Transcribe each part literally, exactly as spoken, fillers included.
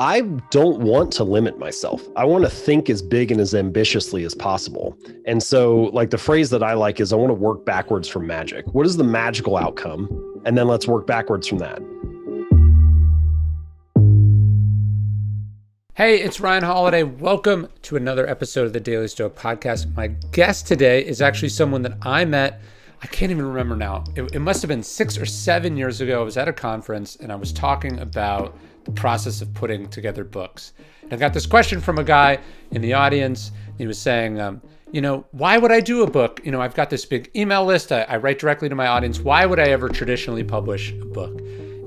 I don't want to limit myself. I want to think as big and as ambitiously as possible. And so like the phrase that I like is I want to work backwards from magic. What is the magical outcome? And then let's work backwards from that. Hey, it's Ryan Holiday. Welcome to another episode of the Daily Stoic Podcast. My guest today is actually someone that I met, I can't even remember now. It, it must have been six or seven years ago. I was at a conference and I was talking about the process of putting together books. And I got this question from a guy in the audience. He was saying, um, you know, why would I do a book? You know, I've got this big email list. I, I write directly to my audience. Why would I ever traditionally publish a book?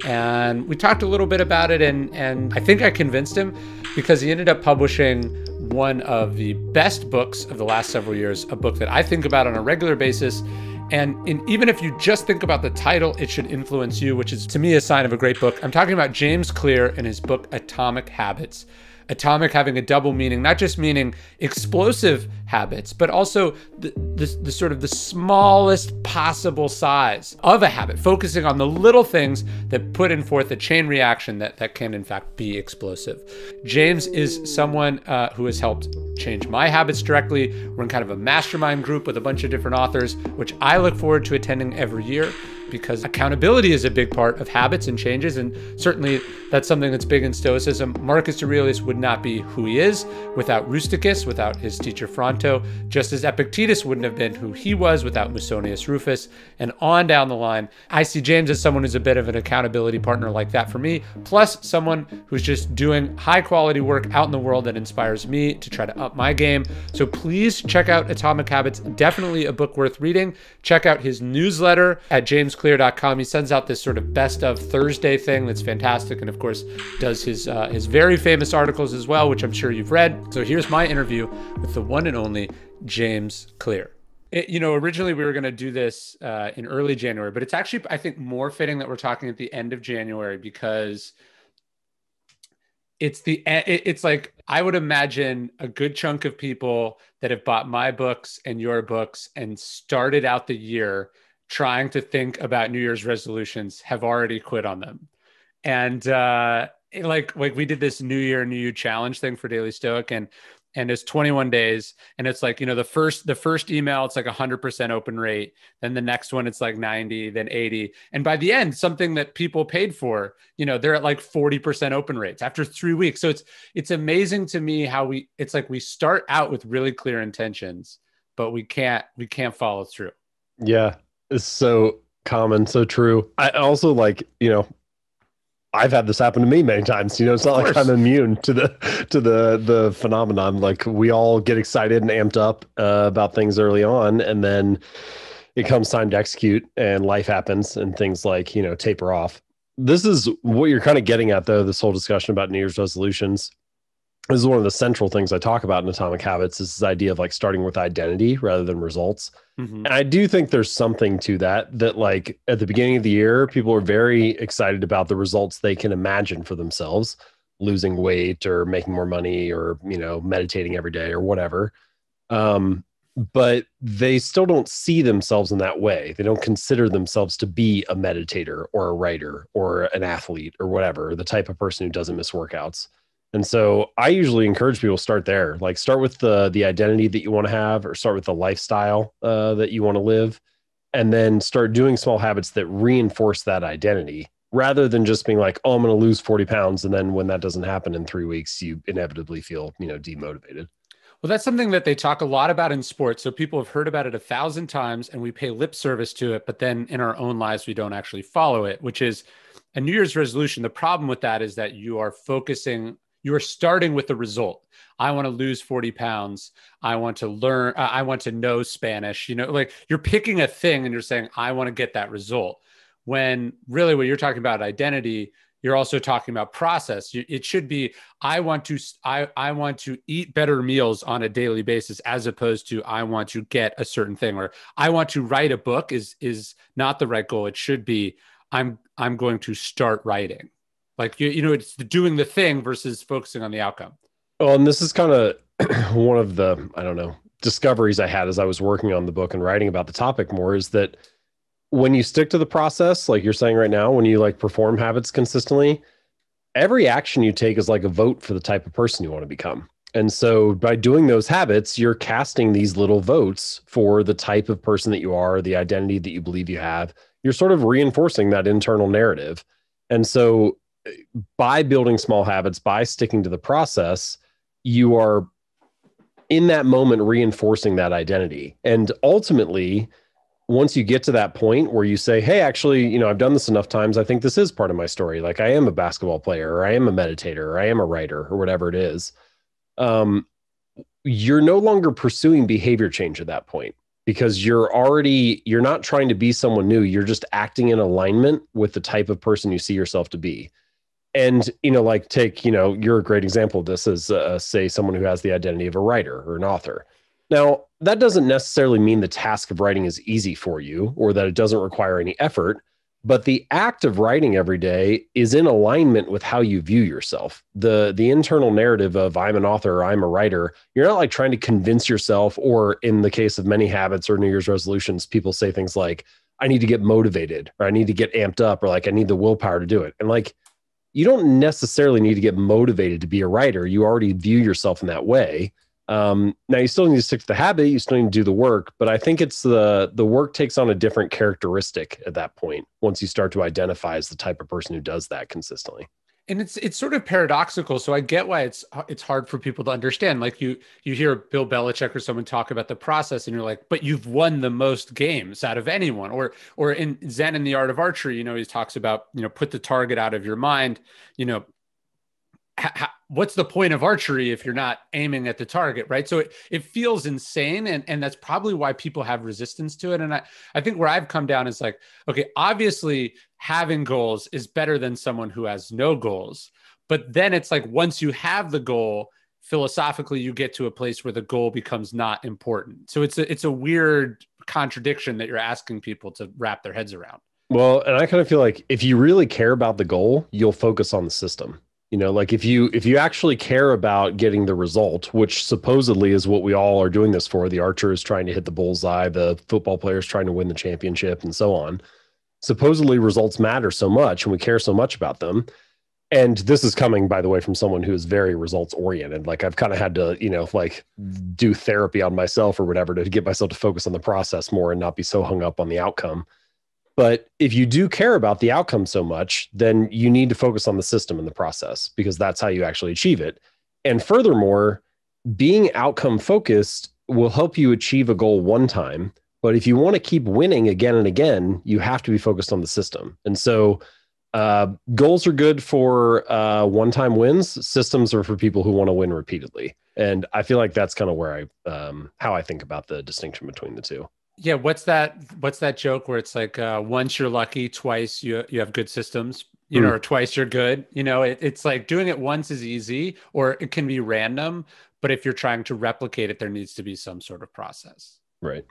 And we talked a little bit about it, and, and I think I convinced him because he ended up publishing one of the best books of the last several years, a book that I think about on a regular basis. And in, even if you just think about the title, it should influence you, which is to me a sign of a great book. I'm talking about James Clear and his book, Atomic Habits. Atomic having a double meaning, not just meaning explosive habits, but also the, the, the sort of the smallest possible size of a habit, focusing on the little things that put in forth a chain reaction that, that can in fact be explosive. James is someone uh, who has helped change my habits directly. We're in kind of a mastermind group with a bunch of different authors, which I look forward to attending every year, because accountability is a big part of habits and changes. And certainly that's something that's big in Stoicism. Marcus Aurelius would not be who he is without Rusticus, without his teacher Fronto, just as Epictetus wouldn't have been who he was without Musonius Rufus, and on down the line. I see James as someone who's a bit of an accountability partner like that for me, plus someone who's just doing high quality work out in the world that inspires me to try to up my game. So please check out Atomic Habits, definitely a book worth reading. Check out his newsletter at James Clear dot com. He sends out this sort of best of Thursday thing that's fantastic, and of course does his uh, his very famous articles as well, which I'm sure you've read. So here's my interview with the one and only James Clear. It, you know, originally we were going to do this uh, in early January, but it's actually, I think, more fitting that we're talking at the end of January, because it's the it's like I would imagine a good chunk of people that have bought my books and your books and started out the year trying to think about New Year's resolutions have already quit on them. And uh, like, like we did this New Year, New You challenge thing for Daily Stoic, and, and it's twenty-one days. And it's like, you know, the first, the first email, it's like a hundred percent open rate. Then the next one, it's like ninety, then eighty. And by the end, something that people paid for, you know, they're at like forty percent open rates after three weeks. So it's, it's amazing to me how we, it's like, we start out with really clear intentions, but we can't, we can't follow through. Yeah. Is so common, so true. I also like, you know, I've had this happen to me many times. You know, it's not like I'm immune to the to the the phenomenon. Like we all get excited and amped up uh, about things early on, and then it comes time to execute, and life happens, and things like you know taper off. This is what you're kind of getting at, though. This whole discussion about New Year's resolutions. This is one of the central things I talk about in Atomic Habits, is this idea of like starting with identity rather than results. Mm-hmm. And I do think there's something to that, that like at the beginning of the year, people are very excited about the results they can imagine for themselves, losing weight or making more money or, you know, meditating every day or whatever. Um, but they still don't see themselves in that way. They don't consider themselves to be a meditator or a writer or an athlete or whatever, the type of person who doesn't miss workouts. And so I usually encourage people to start there, like start with the the identity that you want to have, or start with the lifestyle uh, that you want to live, and then start doing small habits that reinforce that identity, rather than just being like, oh, I'm going to lose forty pounds. And then when that doesn't happen in three weeks, you inevitably feel, you know, demotivated. Well, that's something that they talk a lot about in sports. So people have heard about it a thousand times and we pay lip service to it, but then in our own lives, we don't actually follow it, which is a New Year's resolution. The problem with that is that you are focusing You are starting with the result. I want to lose forty pounds. I want to learn. Uh, I want to know Spanish. You know, like you're picking a thing and you're saying, I want to get that result. When really what you're talking about identity, you're also talking about process. You, it should be, I want to, I, I want to eat better meals on a daily basis, as opposed to I want to get a certain thing, or I want to write a book is, is not the right goal. It should be, I'm, I'm going to start writing. Like, you, you know, it's doing the thing versus focusing on the outcome. Well, and this is kind of one of the, I don't know, discoveries I had as I was working on the book and writing about the topic more, is that when you stick to the process, like you're saying right now, when you like perform habits consistently, every action you take is like a vote for the type of person you want to become. And so by doing those habits, you're casting these little votes for the type of person that you are, the identity that you believe you have. You're sort of reinforcing that internal narrative. And so by building small habits, by sticking to the process, you are in that moment reinforcing that identity. And ultimately, once you get to that point where you say, hey, actually, you know, I've done this enough times, I think this is part of my story. Like I am a basketball player, or I am a meditator, or I am a writer, or whatever it is. Um, you're no longer pursuing behavior change at that point, because you're already, you're not trying to be someone new. You're just acting in alignment with the type of person you see yourself to be. And, you know, like take, you know, you're a great example of this as uh, say someone who has the identity of a writer or an author. Now, that doesn't necessarily mean the task of writing is easy for you or that it doesn't require any effort, but the act of writing every day is in alignment with how you view yourself. The, the internal narrative of I'm an author, or I'm a writer, you're not like trying to convince yourself, or in the case of many habits or New Year's resolutions, people say things like, I need to get motivated, or I need to get amped up, or like, I need the willpower to do it. And like, you don't necessarily need to get motivated to be a writer. You already view yourself in that way. Um, now you still need to stick to the habit, you still need to do the work, but I think it's the, the work takes on a different characteristic at that point, once you start to identify as the type of person who does that consistently. And it's, it's sort of paradoxical. So I get why it's, it's hard for people to understand. Like you, you hear Bill Belichick or someone talk about the process and you're like, but you've won the most games out of anyone. Or, or in Zen and the Art of Archery, you know, he talks about, you know, put the target out of your mind, you know, ha- what's the point of archery if you're not aiming at the target, right? So it, it feels insane. And, and that's probably why people have resistance to it. And I, I think where I've come down is like, okay, obviously having goals is better than someone who has no goals. But then it's like, once you have the goal, philosophically, you get to a place where the goal becomes not important. So it's a, it's a weird contradiction that you're asking people to wrap their heads around. Well, and I kind of feel like if you really care about the goal, you'll focus on the system. You know, like if you if you actually care about getting the result, which supposedly is what we all are doing this for, the archer is trying to hit the bullseye, the football player is trying to win the championship, and so on. Supposedly results matter so much and we care so much about them. And this is coming, by the way, from someone who is very results oriented. Like I've kind of had to, you know, like do therapy on myself or whatever to get myself to focus on the process more and not be so hung up on the outcome. But if you do care about the outcome so much, then you need to focus on the system and the process, because that's how you actually achieve it. And furthermore, being outcome focused will help you achieve a goal one time. But if you want to keep winning again and again, you have to be focused on the system. And so uh, goals are good for uh, one-time wins. Systems are for people who want to win repeatedly. And I feel like that's kind of where I, um, how I think about the distinction between the two. Yeah, what's that? What's that joke where it's like uh, once you're lucky, twice you you have good systems, you mm. know, or twice you're good. You know, it, it's like doing it once is easy, or it can be random. But if you're trying to replicate it, there needs to be some sort of process, right?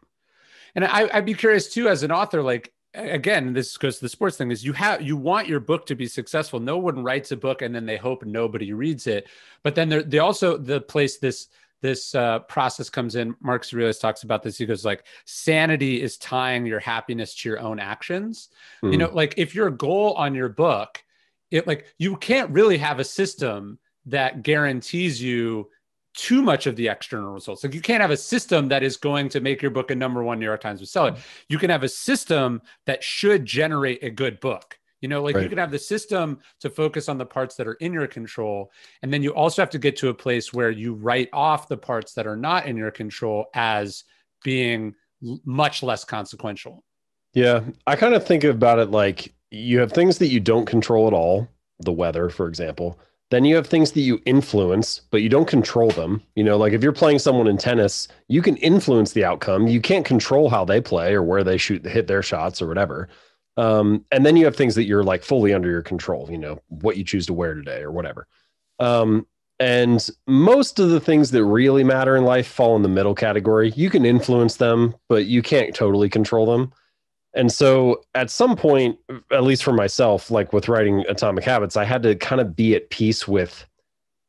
And I, I'd be curious too, as an author, like again, this goes to the sports thing: is you have you want your book to be successful. No one writes a book and then they hope nobody reads it. But then they also the place this. This uh, process comes in. Marcus Aurelius talks about this. He goes like, sanity is tying your happiness to your own actions. Mm. You know, like if your goal on your book, it like you can't really have a system that guarantees you too much of the external results. Like you can't have a system that is going to make your book a number one New York Times bestseller. Mm. You can have a system that should generate a good book. You know, like right. You can have the system to focus on the parts that are in your control. And then you also have to get to a place where you write off the parts that are not in your control as being much less consequential. Yeah. I kind of think about it like you have things that you don't control at all, the weather, for example. Then you have things that you influence, but you don't control them. You know, like if you're playing someone in tennis, you can influence the outcome. You can't control how they play or where they shoot, hit their shots or whatever. Um, and then you have things that you're like fully under your control, you know, what you choose to wear today or whatever. Um, and most of the things that really matter in life fall in the middle category. You can influence them, but you can't totally control them. And so at some point, at least for myself, like with writing Atomic Habits, I had to kind of be at peace with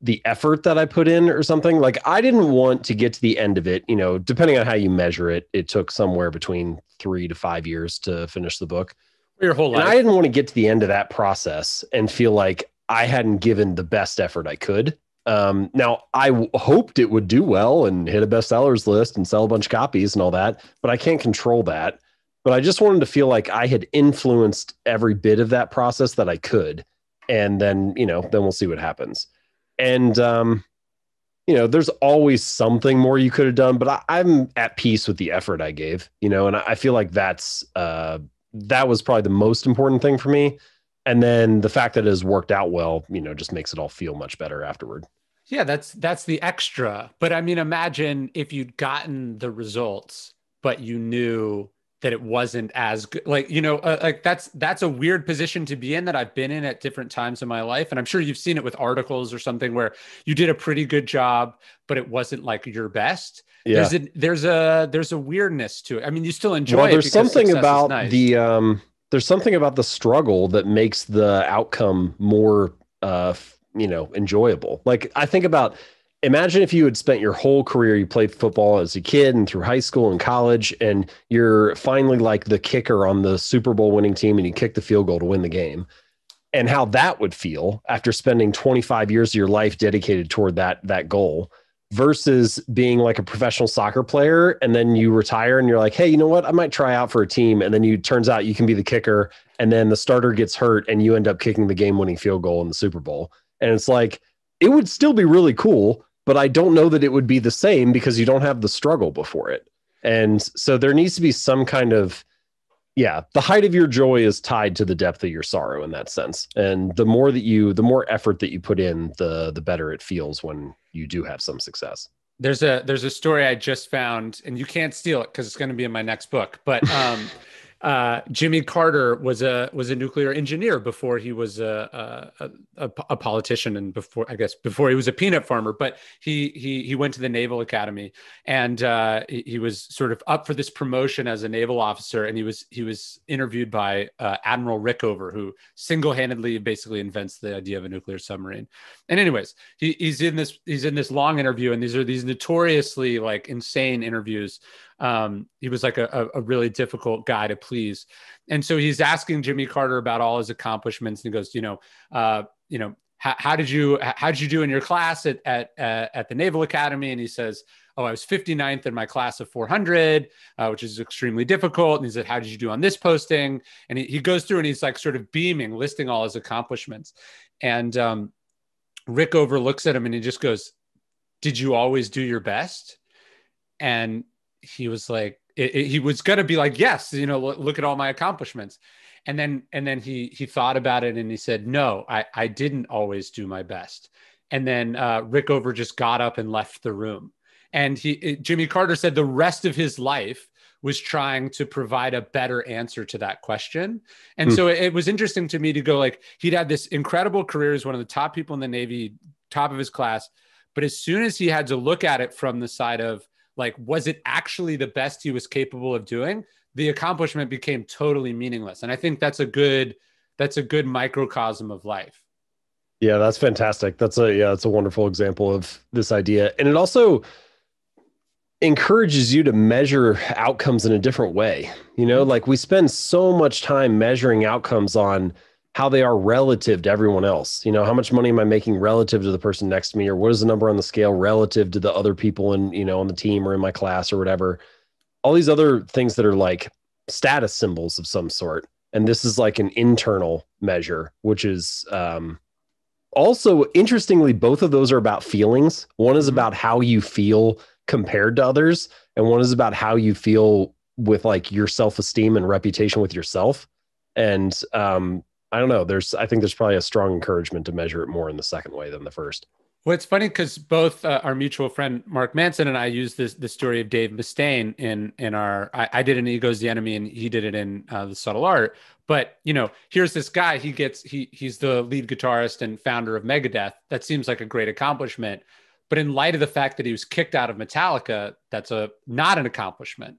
the effort that I put in or something. Like I didn't want to get to the end of it, you know, depending on how you measure it, it took somewhere between three to five years to finish the book. Your whole life. And I didn't want to get to the end of that process and feel like I hadn't given the best effort I could. Um, now, I w- hoped it would do well and hit a bestsellers list and sell a bunch of copies and all that, but I can't control that. But I just wanted to feel like I had influenced every bit of that process that I could. And then, you know, then we'll see what happens. And, um, you know, there's always something more you could have done, but I, I'm at peace with the effort I gave, you know, and I, I feel like that's, uh, that was probably the most important thing for me. And then the fact that it has worked out well, you know, just makes it all feel much better afterward. Yeah, that's, that's the extra. But I mean, imagine if you'd gotten the results, but you knew that it wasn't as good. Like, you know, uh, like that's, that's a weird position to be in that I've been in at different times in my life. And I'm sure you've seen it with articles or something where you did a pretty good job, but it wasn't like your best. Yeah. There's a, there's a, there's a weirdness to it. I mean, you still enjoy well, it. There's something about nice. the, um, there's something about the struggle that makes the outcome more, uh, you know, enjoyable. Like I think about, imagine if you had spent your whole career, you played football as a kid and through high school and college, and you're finally like the kicker on the Super Bowl winning team and you kick the field goal to win the game, and how that would feel after spending twenty-five years of your life dedicated toward that, that goal, versus being like a professional soccer player. And then you retire and you're like, hey, you know what? I might try out for a team. And then you turns out you can be the kicker, and then the starter gets hurt and you end up kicking the game winning field goal in the Super Bowl. And it's like, it would still be really cool, but I don't know that it would be the same because you don't have the struggle before it. And so there needs to be some kind of, yeah, the height of your joy is tied to the depth of your sorrow in that sense. And the more that you, the more effort that you put in, the the better it feels when you do have some success. There's a, there's a story I just found, and you can't steal it because it's going to be in my next book, but um, uh, Jimmy Carter was a, was a nuclear engineer before he was a, a, a, a politician, and before, I guess, before he was a peanut farmer, but he, he, he went to the Naval Academy, and uh, he, he was sort of up for this promotion as a naval officer. And he was, he was interviewed by uh, Admiral Rickover, who single-handedly basically invents the idea of a nuclear submarine. And anyways, he, he's in this, he's in this long interview, and these are these notoriously like insane interviews. Um, he was like a, a really difficult guy to please. And so he's asking Jimmy Carter about all his accomplishments. And he goes, you know, uh, you know, how, how did you, how did you do in your class at, at, at the Naval Academy? And he says, oh, I was fifty-ninth in my class of four hundred, uh, which is extremely difficult. And he said, how did you do on this posting? And he, he goes through and he's like sort of beaming, listing all his accomplishments. And um, Rickover looks at him and he just goes, did you always do your best? And he was like, it, it, he was going to be like, yes, you know, look, look at all my accomplishments. And then, and then he, he thought about it and he said, no, I, I didn't always do my best. And then uh, Rickover just got up and left the room. And he, it, Jimmy Carter said the rest of his life was trying to provide a better answer to that question. And mm. so it, it was interesting to me to go like, he'd had this incredible career as one of the top people in the Navy, top of his class. But as soon as he had to look at it from the side of, like, was it actually the best he was capable of doing? The accomplishment became totally meaningless. And I think that's a good, that's a good microcosm of life. Yeah, that's fantastic. That's a, yeah, that's a wonderful example of this idea. And it also encourages you to measure outcomes in a different way. You know, like we spend so much time measuring outcomes on how they are relative to everyone else. You know, how much money am I making relative to the person next to me? Or what is the number on the scale relative to the other people in, you know, on the team or in my class or whatever? All these other things that are like status symbols of some sort. And this is like an internal measure, which is um, also interestingly, both of those are about feelings. One is about how you feel compared to others. And one is about how you feel with like your self-esteem and reputation with yourself. And, um, I don't know. There's, I think there's probably a strong encouragement to measure it more in the second way than the first. Well, it's funny because both uh, our mutual friend Mark Manson and I used this the story of Dave Mustaine in in our. I, I did an Ego's the Enemy, and he did it in uh, The Subtle Art. But you know, here's this guy. He gets he he's the lead guitarist and founder of Megadeth. That seems like a great accomplishment. But in light of the fact that he was kicked out of Metallica, that's a not an accomplishment.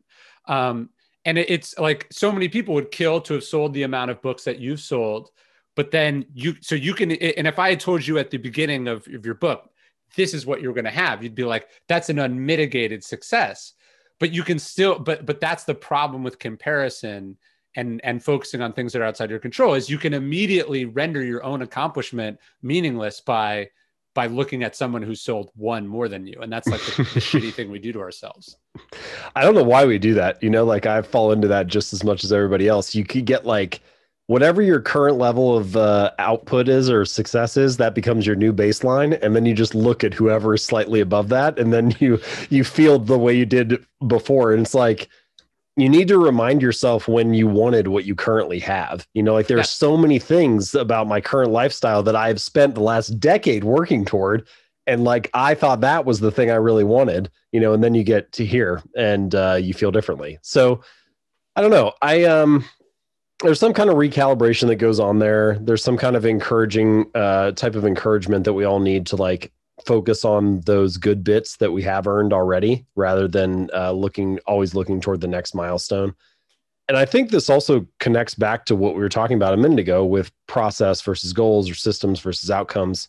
Um, And it's like so many people would kill to have sold the amount of books that you've sold, but then you, so you can, and if I had told you at the beginning of, of your book, this is what you're going to have, you'd be like, that's an unmitigated success, but you can still, but, but that's the problem with comparison and, and focusing on things that are outside your control is you can immediately render your own accomplishment meaningless by, by looking at someone who sold one more than you. And that's like the, the shitty thing we do to ourselves. I don't know why we do that. You know, like I fall into that just as much as everybody else. You could get like, whatever your current level of uh, output is or success is, that becomes your new baseline. And then you just look at whoever is slightly above that. And then you, you feel the way you did before. And it's like, you need to remind yourself when you wanted what you currently have. You know, like there are so many things about my current lifestyle that I've spent the last decade working toward. And like, I thought that was the thing I really wanted, you know, and then you get to here and uh, you feel differently. So I don't know. I, um, there's some kind of recalibration that goes on there. There's some kind of encouraging uh, type of encouragement that we all need to like focus on those good bits that we have earned already, rather than uh, looking, always looking toward the next milestone. And I think this also connects back to what we were talking about a minute ago with process versus goals or systems versus outcomes,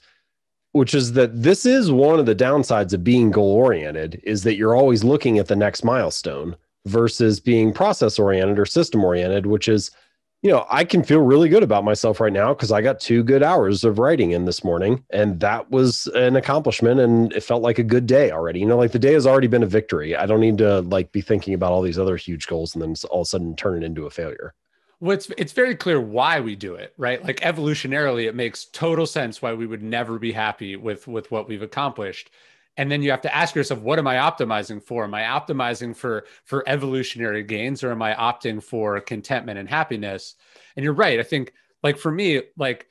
which is that this is one of the downsides of being goal oriented is that you're always looking at the next milestone versus being process oriented or system oriented, which is, you know, I can feel really good about myself right now because I got two good hours of writing in this morning, and that was an accomplishment, and it felt like a good day already. You know, like the day has already been a victory. I don't need to like be thinking about all these other huge goals and then all of a sudden turn it into a failure. Well, it's, it's very clear why we do it, right? Like evolutionarily, it makes total sense why we would never be happy with, with what we've accomplished. And then you have to ask yourself, what am I optimizing for? Am I optimizing for, for evolutionary gains, or am I opting for contentment and happiness? And you're right. I think like for me, like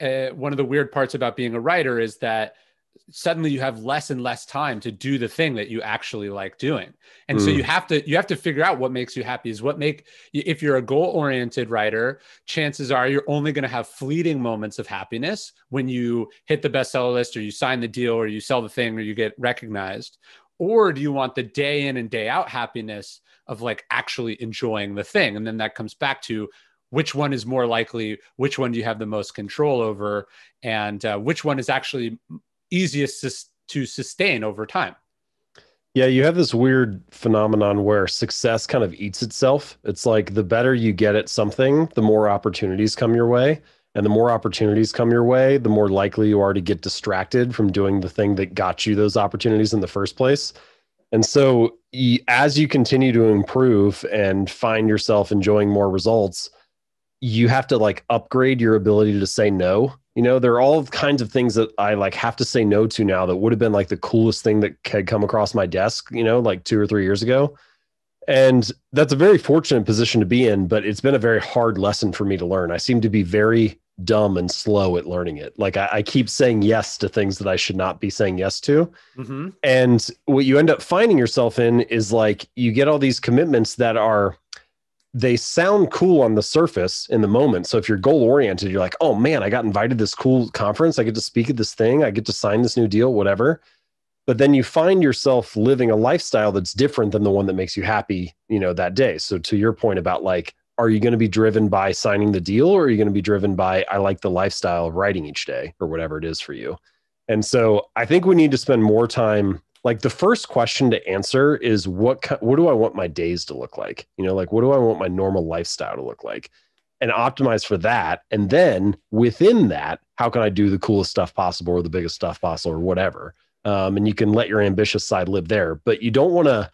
uh, one of the weird parts about being a writer is that suddenly you have less and less time to do the thing that you actually like doing. And mm. so you have to, you have to figure out what makes you happy is what make, if you're a goal-oriented writer, chances are you're only going to have fleeting moments of happiness when you hit the bestseller list or you sign the deal or you sell the thing or you get recognized. Or do you want the day in and day out happiness of like actually enjoying the thing? And then that comes back to, which one is more likely, which one do you have the most control over, and uh, which one is actually easiest to sustain over time. Yeah, you have this weird phenomenon where success kind of eats itself. It's like the better you get at something, the more opportunities come your way. And the more opportunities come your way, the more likely you are to get distracted from doing the thing that got you those opportunities in the first place. And so as you continue to improve and find yourself enjoying more results, you have to like upgrade your ability to say no. You know, there are all kinds of things that I like have to say no to now that would have been like the coolest thing that had come across my desk, you know, like two or three years ago. And that's a very fortunate position to be in, but it's been a very hard lesson for me to learn. I seem to be very dumb and slow at learning it. Like I, I keep saying yes to things that I should not be saying yes to. Mm-hmm. And what you end up finding yourself in is like, you get all these commitments that are, they sound cool on the surface in the moment. So if you're goal oriented, you're like, oh man, I got invited to this cool conference. I get to speak at this thing. I get to sign this new deal, whatever. But then you find yourself living a lifestyle that's different than the one that makes you happy, you know, that day. So to your point about like, are you going to be driven by signing the deal, or are you going to be driven by, I like the lifestyle of writing each day, or whatever it is for you? And so I think we need to spend more time. Like the first question to answer is what, what do I want my days to look like? You know, like what do I want my normal lifestyle to look like, and optimize for that. And then within that, how can I do the coolest stuff possible or the biggest stuff possible or whatever? Um, and you can let your ambitious side live there, but you don't want to,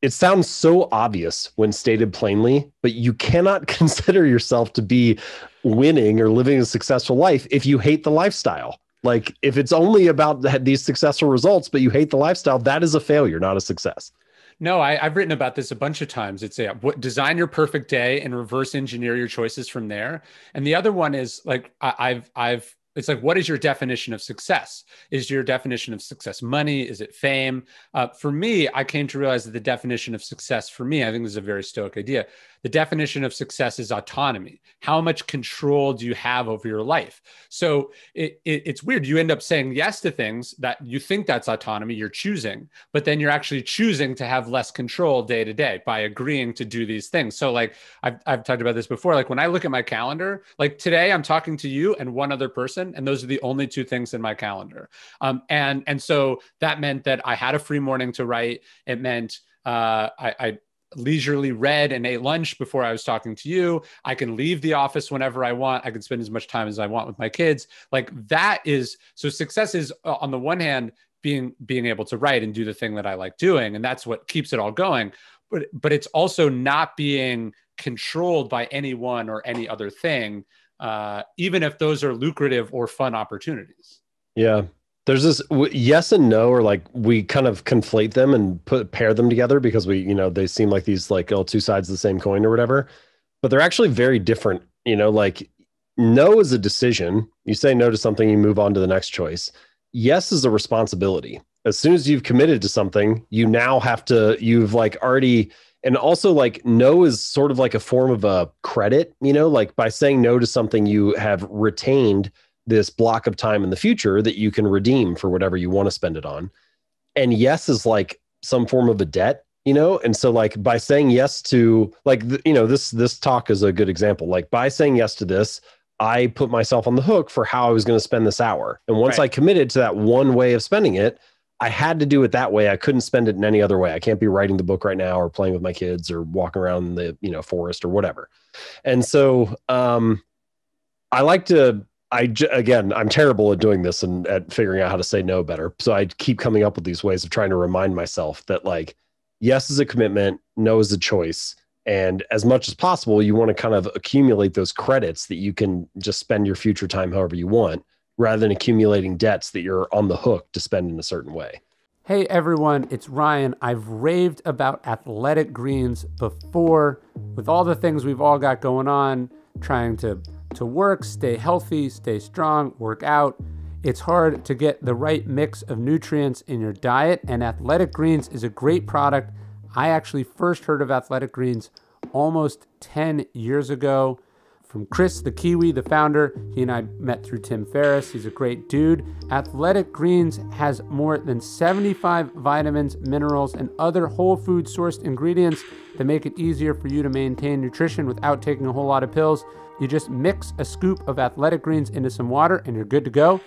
it sounds so obvious when stated plainly, but you cannot consider yourself to be winning or living a successful life if you hate the lifestyle. Like if it's only about these successful results, but you hate the lifestyle, that is a failure, not a success. No, I, I've written about this a bunch of times. It's a, what, design your perfect day and reverse engineer your choices from there. And the other one is like, I, I've, I've, it's like, what is your definition of success? Is your definition of success money? Is it fame? Uh, for me, I came to realize that the definition of success for me, I think this is a very Stoic idea. The definition of success is autonomy. How much control do you have over your life? So it, it, it's weird. You end up saying yes to things that you think that's autonomy, you're choosing, but then you're actually choosing to have less control day to day by agreeing to do these things. So like I've, I've talked about this before. Like when I look at my calendar, like today I'm talking to you and one other person, and those are the only two things in my calendar. Um, and, and so that meant that I had a free morning to write. It meant uh, I, I leisurely read and ate lunch before I was talking to you. I can leave the office whenever I want. I can spend as much time as I want with my kids. Like that is, so success is uh, on the one hand, being, being able to write and do the thing that I like doing. And that's what keeps it all going. But, but it's also not being controlled by anyone or any other thing, uh, even if those are lucrative or fun opportunities. Yeah. There's this yes and no, or like we kind of conflate them and put pair them together because we, you know, they seem like these like oh, two sides of the same coin or whatever, but they're actually very different. You know, like no is a decision. You say no to something, you move on to the next choice. Yes is a responsibility. As soon as you've committed to something, you now have to, you've like already, and also like no is sort of like a form of a credit, you know, like by saying no to something, you have retained this block of time in the future that you can redeem for whatever you want to spend it on. And yes is like some form of a debt, you know? And so like by saying yes to like, th- you know, this, this talk is a good example. Like by saying yes to this, I put myself on the hook for how I was going to spend this hour. And once right. I committed to that one way of spending it, I had to do it that way. I couldn't spend it in any other way. I can't be writing the book right now or playing with my kids or walking around the, you know, forest or whatever. And so um, I like to, I, again, I'm terrible at doing this and at figuring out how to say no better. So I keep coming up with these ways of trying to remind myself that like, yes is a commitment, no is a choice. And as much as possible, you want to kind of accumulate those credits that you can just spend your future time however you want, rather than accumulating debts that you're on the hook to spend in a certain way. Hey everyone, it's Ryan. I've raved about Athletic Greens before. With all the things we've all got going on, trying to to work, stay healthy, stay strong, work out. It's hard to get the right mix of nutrients in your diet, and Athletic Greens is a great product. I actually first heard of Athletic Greens almost ten years ago from Chris the Kiwi, the founder. He and I met through Tim Ferriss. He's a great dude. Athletic Greens has more than seventy-five vitamins, minerals, and other whole food sourced ingredients that make it easier for you to maintain nutrition without taking a whole lot of pills. You just mix a scoop of Athletic Greens into some water and you're good to go.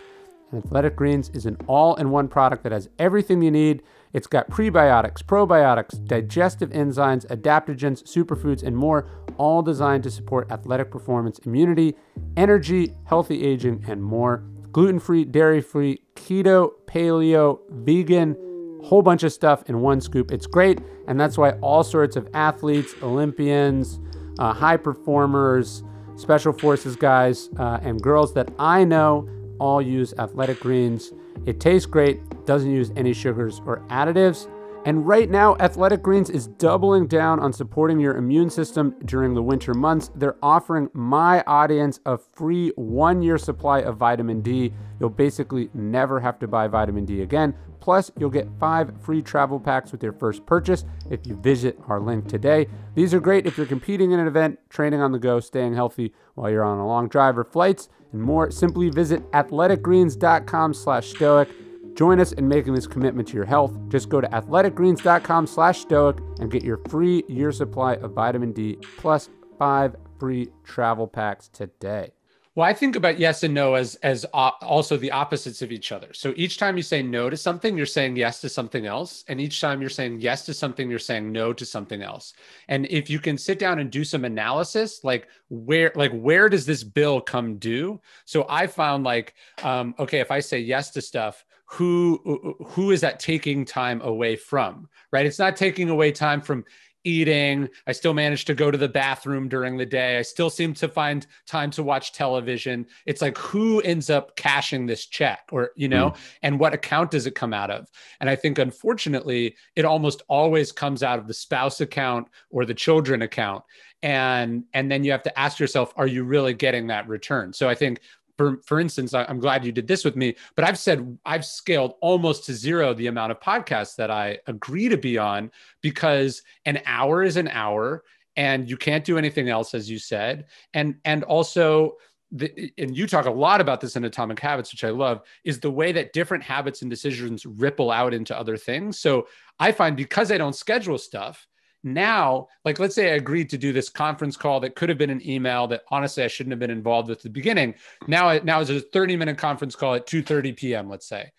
And Athletic Greens is an all-in-one product that has everything you need. It's got prebiotics, probiotics, digestive enzymes, adaptogens, superfoods, and more, all designed to support athletic performance, immunity, energy, healthy aging, and more. Gluten-free, dairy-free, keto, paleo, vegan, whole bunch of stuff in one scoop. It's great, and that's why all sorts of athletes, Olympians, uh, high performers, special forces guys uh, and girls that I know all use Athletic Greens. It tastes great, doesn't use any sugars or additives. And right now, Athletic Greens is doubling down on supporting your immune system during the winter months. They're offering my audience a free one-year supply of vitamin D. You'll basically never have to buy vitamin D again. Plus, you'll get five free travel packs with your first purchase if you visit our link today. These are great if you're competing in an event, training on the go, staying healthy while you're on a long drive or flights, and more. Simply visit athletic greens dot com slash stoic. Join us in making this commitment to your health. Just go to athletic greens dot com slash stoic and get your free year supply of vitamin D plus five free travel packs today. Well, I think about yes and no as as op- also the opposites of each other. So each time you say no to something, you're saying yes to something else. And each time you're saying yes to something, you're saying no to something else. And if you can sit down and do some analysis, like where like where does this bill come due? So I found like, um, okay, if I say yes to stuff, who who is that taking time away from, right? It's not taking away time from eating. I still manage to go to the bathroom during the day. I still seem to find time to watch television. It's like, who ends up cashing this check, or, you know, mm. and what account does it come out of? And I think, unfortunately, it almost always comes out of the spouse account or the children account. And, and then you have to ask yourself, are you really getting that return? So I think, For, for instance, I'm glad you did this with me, but I've said I've scaled almost to zero the amount of podcasts that I agree to be on, because an hour is an hour and you can't do anything else, as you said. And, and also, the, and you talk a lot about this in Atomic Habits, which I love, is the way that different habits and decisions ripple out into other things. So I find, because I don't schedule stuff, now, like, let's say I agreed to do this conference call that could have been an email that honestly I shouldn't have been involved with at the beginning. Now, now is a thirty minute conference call at two thirty p.m., let's say.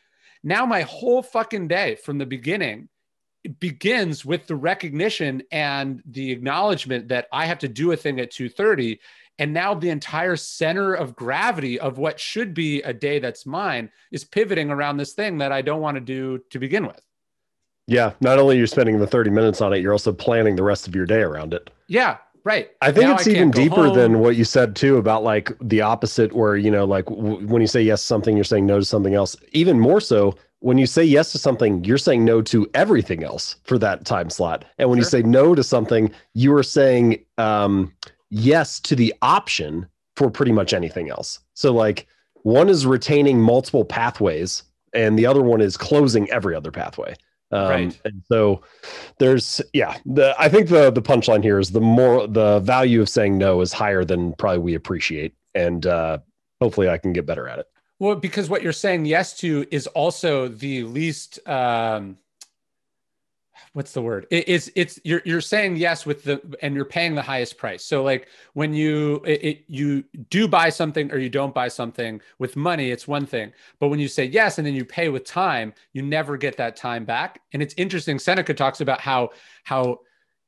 Now my whole fucking day from the beginning it begins with the recognition and the acknowledgement that I have to do a thing at two thirty. And now the entire center of gravity of what should be a day that's mine is pivoting around this thing that I don't want to do to begin with. Yeah. Not only are you spending the thirty minutes on it, you're also planning the rest of your day around it. Yeah. Right. I think now it's I even deeper home. Than what you said too, about like the opposite where, you know, like w- when you say yes to something, you're saying no to something else. Even more so, when you say yes to something, you're saying no to everything else for that time slot. And when sure. you say no to something, you are saying um, yes to the option for pretty much anything else. So like one is retaining multiple pathways and the other one is closing every other pathway. Um, right. And so there's, yeah, the, I think the, the punchline here is the more, the value of saying no is higher than probably we appreciate. And uh, hopefully I can get better at it. Well, because what you're saying yes to is also the least, um, what's the word? It, it's, it's, you're, you're saying yes with the, and you're paying the highest price. So like when you, it, it, you do buy something or you don't buy something with money, it's one thing, but when you say yes, and then you pay with time, you never get that time back. And it's interesting. Seneca talks about how, how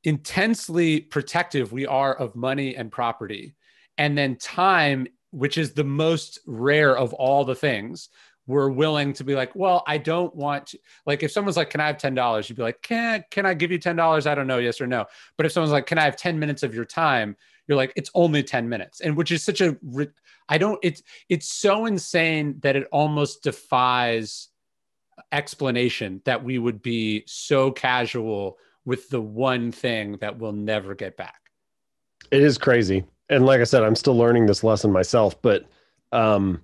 intensely protective we are of money and property. And then time, which is the most rare of all the things, we're willing to be like, well, I don't want to, like, if someone's like, can I have ten dollars? You'd be like, can, can I give you ten dollars? I don't know. Yes or no. But if someone's like, can I have ten minutes of your time? You're like, it's only ten minutes. And which is such a, I don't, it's, it's so insane that it almost defies explanation that we would be so casual with the one thing that we'll never get back. It is crazy. And like I said, I'm still learning this lesson myself, but um,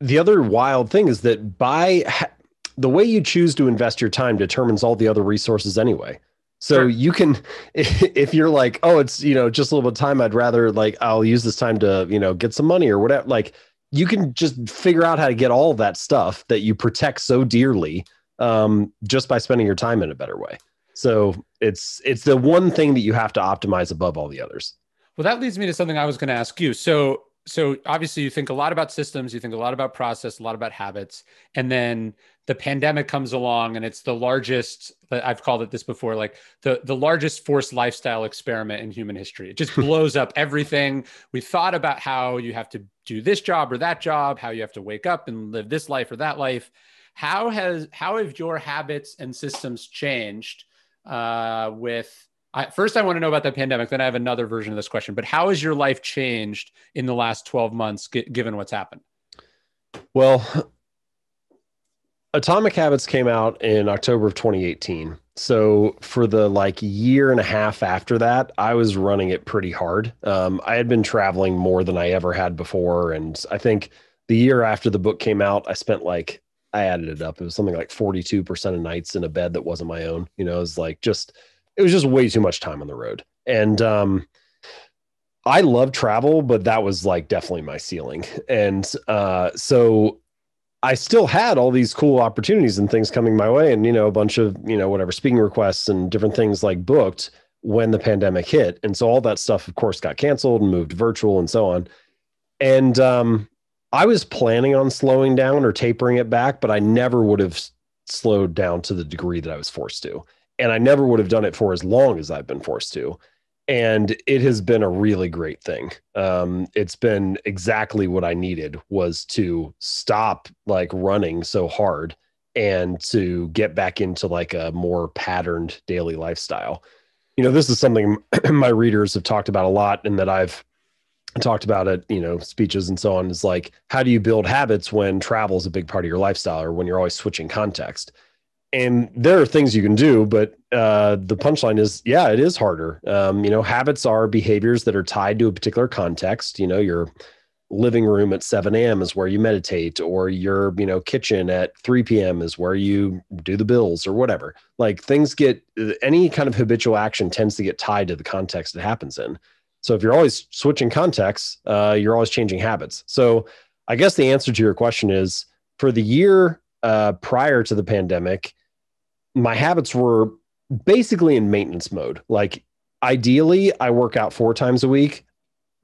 the other wild thing is that by ha- the way you choose to invest your time determines all the other resources anyway. So sure. you can, if, if you're like, oh, it's, you know, just a little bit of time, I'd rather like, I'll use this time to, you know, get some money or whatever. Like you can just figure out how to get all that stuff that you protect so dearly um, just by spending your time in a better way. So it's, it's the one thing that you have to optimize above all the others. Well, that leads me to something I was going to ask you. So, so obviously you think a lot about systems, you think a lot about process, a lot about habits, and then the pandemic comes along and it's the largest, I've called it this before, like the, the largest forced lifestyle experiment in human history. It just blows up everything. We thought about how you have to do this job or that job, how you have to wake up and live this life or that life. How has, how have your habits and systems changed uh, with, I, first, I want to know about the pandemic. Then I have another version of this question. But how has your life changed in the last twelve months, g- given what's happened? Well, Atomic Habits came out in October of twenty eighteen. So for the like year and a half after that, I was running it pretty hard. Um, I had been traveling more than I ever had before. And I think the year after the book came out, I spent like, I added it up. It was something like forty-two percent of nights in a bed that wasn't my own. You know, it was like just... It was just way too much time on the road. And um, I love travel, but that was like definitely my ceiling. And uh, so I still had all these cool opportunities and things coming my way and, you know, a bunch of, you know, whatever speaking requests and different things like booked when the pandemic hit. And so all that stuff, of course, got canceled and moved virtual and so on. And um, I was planning on slowing down or tapering it back, but I never would have slowed down to the degree that I was forced to. And I never would have done it for as long as I've been forced to. And it has been a really great thing. Um, it's been exactly what I needed, was to stop like running so hard and to get back into like a more patterned daily lifestyle. You know, this is something my readers have talked about a lot and that I've talked about at, you know, speeches and so on, is like, how do you build habits when travel is a big part of your lifestyle or when you're always switching context? And there are things you can do, but uh, the punchline is, yeah, it is harder. Um, you know, habits are behaviors that are tied to a particular context. You know, your living room at seven a.m. is where you meditate, or your, you know, kitchen at three p.m. is where you do the bills or whatever. Like things get, any kind of habitual action tends to get tied to the context it happens in. So if you're always switching contexts, uh, you're always changing habits. So I guess the answer to your question is, for the year uh, prior to the pandemic, my habits were basically in maintenance mode. Like ideally I work out four times a week.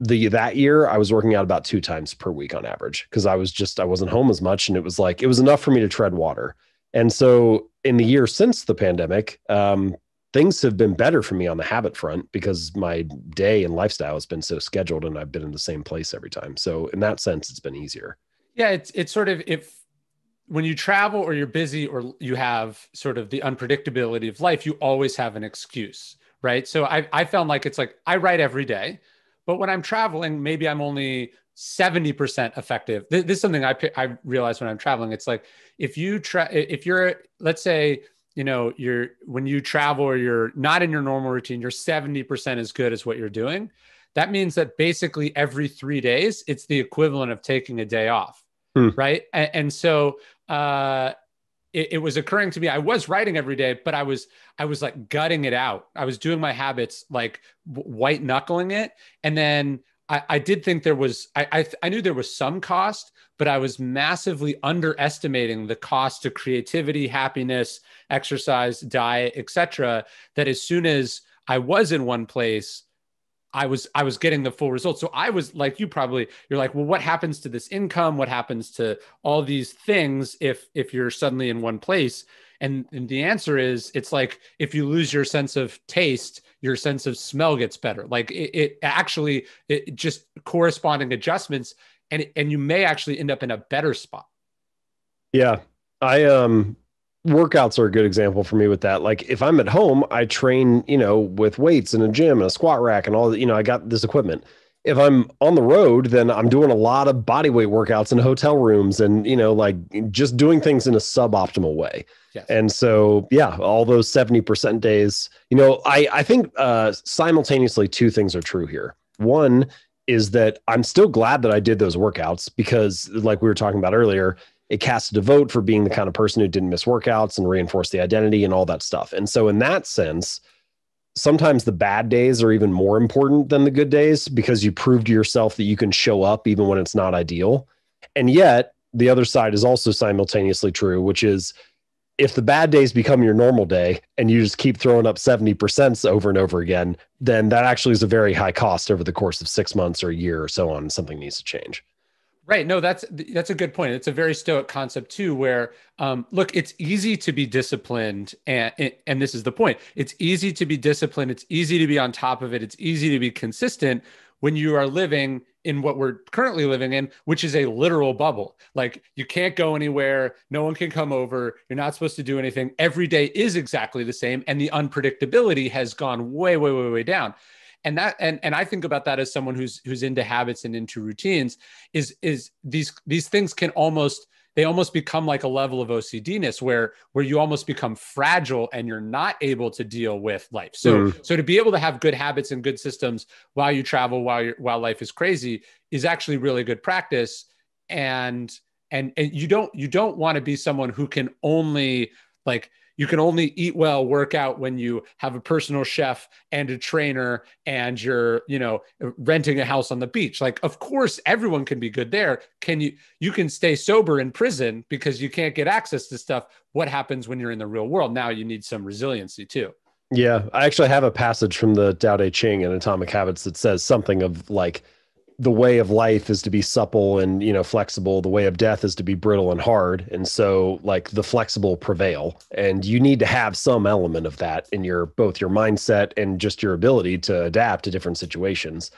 The, that year I was working out about two times per week on average. Cause I was just, I wasn't home as much. And it was like, it was enough for me to tread water. And so in the year since the pandemic, um, things have been better for me on the habit front because my day and lifestyle has been so scheduled and I've been in the same place every time. So in that sense, it's been easier. Yeah. It's, it's sort of, if when you travel or you're busy or you have sort of the unpredictability of life, you always have an excuse, right? So I, I found like, it's like, I write every day, but when I'm traveling, maybe I'm only seventy percent effective. This, this is something I, I realized when I'm traveling. It's like, if you try, if you're, let's say, you know, you're, when you travel or you're not in your normal routine, you're seventy percent as good as what you're doing. That means that basically every three days, it's the equivalent of taking a day off. Mm. Right. And, and so, uh, it, it was occurring to me, I was writing every day, but I was, I was like gutting it out. I was doing my habits, like white knuckling it. And then I, I did think there was, I, I, I knew there was some cost, but I was massively underestimating the cost to creativity, happiness, exercise, diet, et cetera, that as soon as I was in one place, I was, I was getting the full result. So I was like, you probably, you're like, well, what happens to this income? What happens to all these things if, if you're suddenly in one place? And, and the answer is, it's like, if you lose your sense of taste, your sense of smell gets better. Like it, it actually, it just corresponding adjustments, and, and you may actually end up in a better spot. Yeah. I, um, workouts are a good example for me with that. Like if I'm at home, I train, you know, with weights and a gym and a squat rack and all that, you know, I got this equipment. If I'm on the road, then I'm doing a lot of body weight workouts in hotel rooms and, you know, like just doing things in a suboptimal way. Yes. And so, yeah, all those seventy percent days, you know, I, I think uh, simultaneously two things are true here. One is that I'm still glad that I did those workouts because like we were talking about earlier, it casts a vote for being the kind of person who didn't miss workouts and reinforce the identity and all that stuff. And so in that sense, sometimes the bad days are even more important than the good days because you prove to yourself that you can show up even when it's not ideal. And yet the other side is also simultaneously true, which is if the bad days become your normal day and you just keep throwing up seventy percent over and over again, then that actually is a very high cost over the course of six months or a year or so on. Something needs to change. Right. No, that's, that's a good point. It's a very Stoic concept too, where, um, look, it's easy to be disciplined. And, and this is the point. It's easy to be disciplined. It's easy to be on top of it. It's easy to be consistent when you are living in what we're currently living in, which is a literal bubble. Like you can't go anywhere. No one can come over. You're not supposed to do anything. Every day is exactly the same. And the unpredictability has gone way, way, way, way down. And that, and, and I think about that as someone who's, who's into habits and into routines is, is these, these things can almost, they almost become like a level of O C D-ness where, where you almost become fragile and you're not able to deal with life. So, mm. so to be able to have good habits and good systems while you travel, while you're, while life is crazy is actually really good practice. And, and, and you don't, you don't want to be someone who can only like, you can only eat well, work out when you have a personal chef and a trainer and you're, you know, renting a house on the beach. Like, of course, everyone can be good there. Can you, you can stay sober in prison because you can't get access to stuff. What happens when you're in the real world? Now you need some resiliency too. Yeah. I actually have a passage from the Tao Te Ching and Atomic Habits that says something of like, the way of life is to be supple and, you know, flexible. The way of death is to be brittle and hard. And so like the flexible prevail, and you need to have some element of that in your, both your mindset and just your ability to adapt to different situations.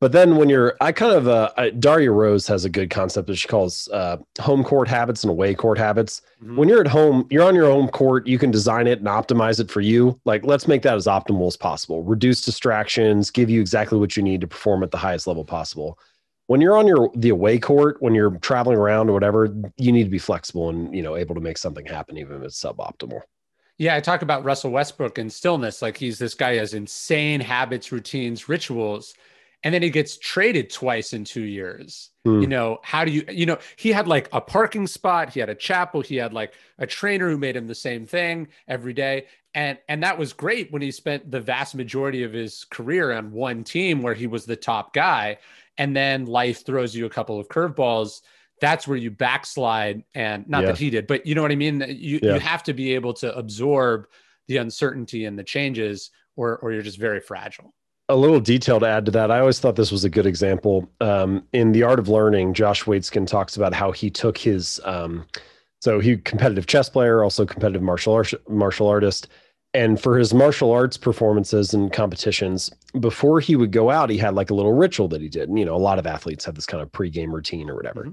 But then when you're, I kind of, uh, I, Daria Rose has a good concept that she calls uh, home court habits and away court habits. Mm-hmm. When you're at home, you're on your home court, you can design it and optimize it for you. Like, let's make that as optimal as possible. Reduce distractions, give you exactly what you need to perform at the highest level possible. When you're on your the away court, when you're traveling around or whatever, you need to be flexible and, you know, able to make something happen even if it's suboptimal. Yeah, I talk about Russell Westbrook and stillness. Like he's this guy who has insane habits, routines, rituals. And then he gets traded twice in two years. Mm. You know, how do you, you know, he had like a parking spot, he had a chapel, he had like a trainer who made him the same thing every day. And, and that was great when he spent the vast majority of his career on one team where he was the top guy. And then life throws you a couple of curveballs. That's where you backslide. And not yeah. that he did, but you know what I mean? You, yeah. you have to be able to absorb the uncertainty and the changes or, or you're just very fragile. A little detail to add to that. I always thought this was a good example. Um, in The Art of Learning, Josh Waitzkin talks about how he took his um, So he was a competitive chess player, also competitive martial art, martial artist. And for his martial arts performances and competitions, before he would go out, he had like a little ritual that he did. And, you know, a lot of athletes have this kind of pregame routine or whatever. Mm-hmm.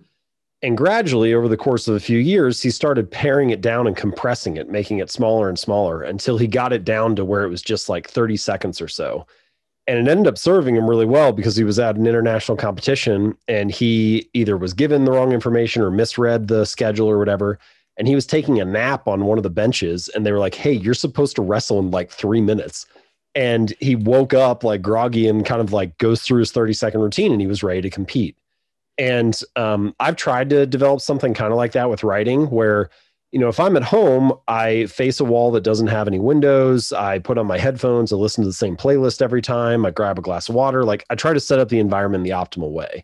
And gradually over the course of a few years, he started paring it down and compressing it, making it smaller and smaller until he got it down to where it was just like thirty seconds or so. And it ended up serving him really well because he was at an international competition and he either was given the wrong information or misread the schedule or whatever. And he was taking a nap on one of the benches and they were like, hey, you're supposed to wrestle in like three minutes. And he woke up like groggy and kind of like goes through his thirty second routine and he was ready to compete. And um, I've tried to develop something kind of like that with writing where, you know, if I'm at home, I face a wall that doesn't have any windows. I put on my headphones and listen to the same playlist every time. I grab a glass of water. Like I try to set up the environment the optimal way.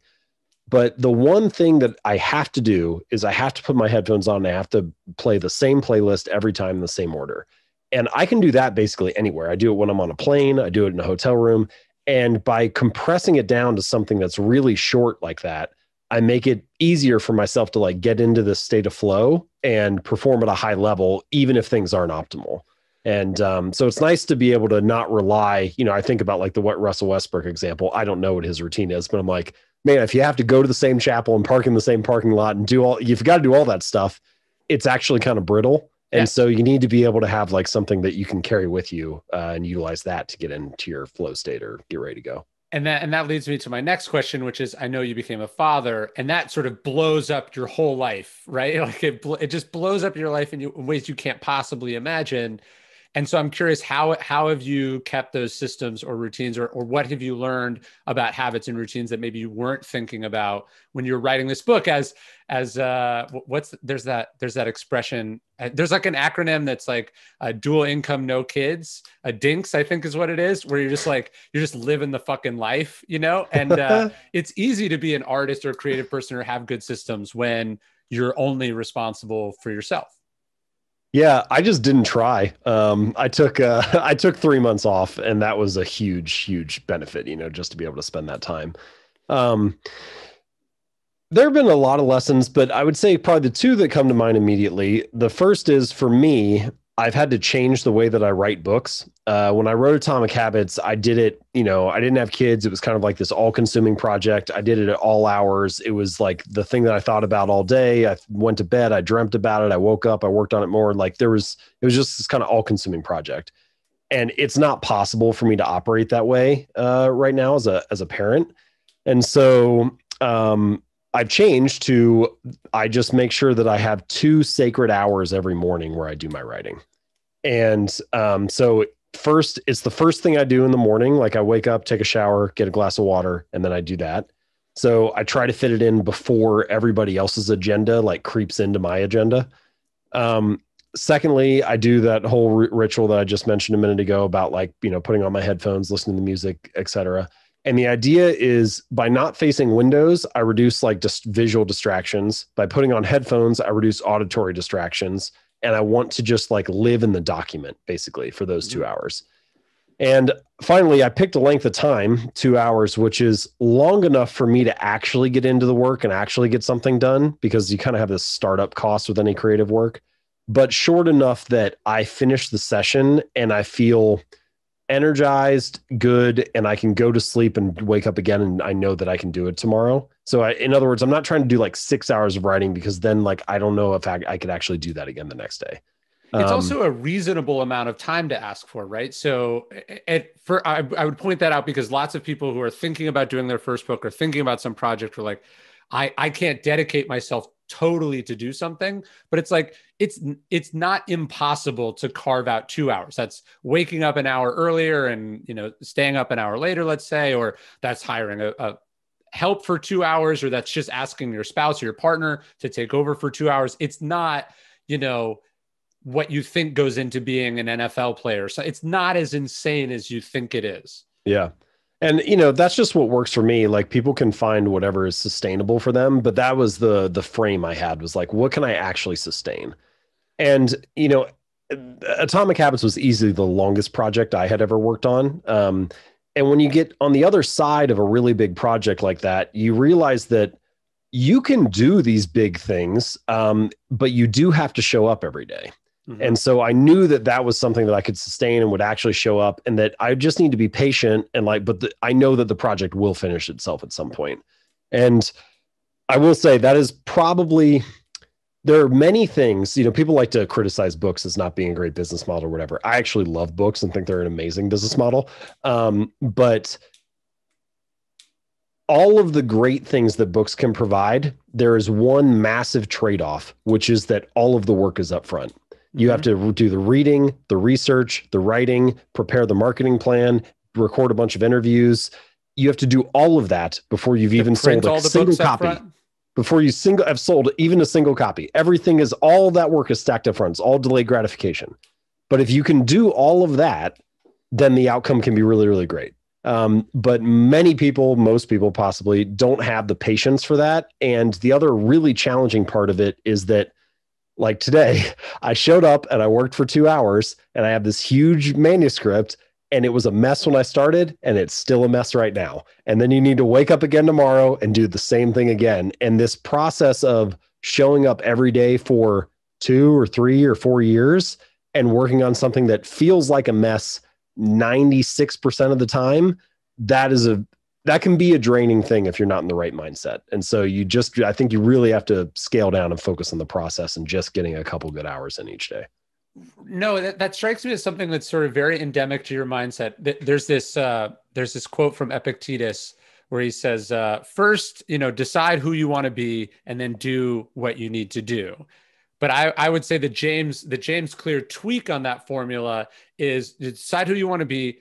But the one thing that I have to do is I have to put my headphones on and I have to play the same playlist every time in the same order. And I can do that basically anywhere. I do it when I'm on a plane. I do it in a hotel room. And by compressing it down to something that's really short like that, I make it easier for myself to like get into this state of flow and perform at a high level, even if things aren't optimal. And um, so it's nice to be able to not rely, you know, I think about like the what Russell Westbrook example. I don't know what his routine is, but I'm like, man, if you have to go to the same chapel and park in the same parking lot and do all, you've got to do all that stuff. It's actually kind of brittle. And yeah. So you need to be able to have like something that you can carry with you uh, and utilize that to get into your flow state or get ready to go. And that, and that leads me to my next question, which is, I know you became a father and that sort of blows up your whole life, right? Like it, it just blows up your life in, you, in ways you can't possibly imagine. And so I'm curious, how, how have you kept those systems or routines, or, or what have you learned about habits and routines that maybe you weren't thinking about when you're writing this book as, as uh, what's, there's that, there's that expression, uh, there's like an acronym that's like uh, dual income, no kids, a DINKS, I think is what it is, where you're just like, you're just living the fucking life, you know? And uh, it's easy to be an artist or a creative person or have good systems when you're only responsible for yourself. Yeah, I just didn't try. Um, I took uh, I took three months off, and that was a huge, huge benefit, you know, just to be able to spend that time. Um, there have been a lot of lessons, but I would say probably the two that come to mind immediately. The first is, for me, I've had to change the way that I write books. Uh, when I wrote Atomic Habits, I did it, you know, I didn't have kids. It was kind of like this all-consuming project. I did it at all hours. It was like the thing that I thought about all day. I went to bed. I dreamt about it. I woke up. I worked on it more. Like there was, it was just this kind of all-consuming project. And it's not possible for me to operate that way uh, right now as a as a parent. And so um, I've changed to, I just make sure that I have two sacred hours every morning where I do my writing. And um, so first, it's the first thing I do in the morning. Like I wake up, take a shower, get a glass of water, and then I do that. So I try to fit it in before everybody else's agenda like creeps into my agenda. Um, secondly, I do that whole r- ritual that I just mentioned a minute ago about like, you know, putting on my headphones, listening to music, et cetera. And the idea is by not facing windows, I reduce like just visual distractions. By putting on headphones, I reduce auditory distractions. And I want to just like live in the document basically for those two hours. And finally, I picked a length of time, two hours, which is long enough for me to actually get into the work and actually get something done, because you kind of have this startup cost with any creative work, but short enough that I finish the session and I feel energized, good, and I can go to sleep and wake up again. And I know that I can do it tomorrow. So I, in other words, I'm not trying to do like six hours of writing, because then like, I don't know if I, I could actually do that again the next day. Um, it's also a reasonable amount of time to ask for, right? So it, for, I, I would point that out, because lots of people who are thinking about doing their first book or thinking about some project are like, I, I can't dedicate myself totally to do something, but it's like, it's, it's not impossible to carve out two hours. That's waking up an hour earlier and, you know, staying up an hour later, let's say, or that's hiring a, a help for two hours, or that's just asking your spouse or your partner to take over for two hours. It's not, you know, what you think goes into being an N F L player. So it's not as insane as you think it is. Yeah. And, you know, that's just what works for me. Like people can find whatever is sustainable for them, but that was the the frame I had, was like, what can I actually sustain? And, you know, Atomic Habits was easily the longest project I had ever worked on. Um, and when you get on the other side of a really big project like that, you realize that you can do these big things, um, but you do have to show up every day. Mm-hmm. And so I knew that that was something that I could sustain and would actually show up, and that I just need to be patient. And like, but the, I know that the project will finish itself at some point. And I will say that is probably, there are many things, you know, people like to criticize books as not being a great business model or whatever. I actually love books and think they're an amazing business model. Um, but all of the great things that books can provide, there is one massive trade-off, which is that all of the work is up front. You mm-hmm. have to do the reading, the research, the writing, prepare the marketing plan, record a bunch of interviews. You have to do all of that before you've to even sold a single copy. Before you single have sold even a single copy. Everything is, all that work is stacked up front. It's all delayed gratification. But if you can do all of that, then the outcome can be really, really great. Um, but many people, most people possibly, don't have the patience for that. And the other really challenging part of it is that, like today, I showed up and I worked for two hours and I have this huge manuscript, and it was a mess when I started and it's still a mess right now. And then you need to wake up again tomorrow and do the same thing again. And this process of showing up every day for two or three or four years and working on something that feels like a mess ninety-six percent of the time, that is a, that can be a draining thing if you're not in the right mindset. And so you just, I think you really have to scale down and focus on the process and just getting a couple good hours in each day. No, that, that strikes me as something that's sort of very endemic to your mindset. There's this, uh, there's this quote from Epictetus where he says, uh, first, you know, decide who you want to be and then do what you need to do. But I, I would say the James, the James Clear tweak on that formula is decide who you want to be,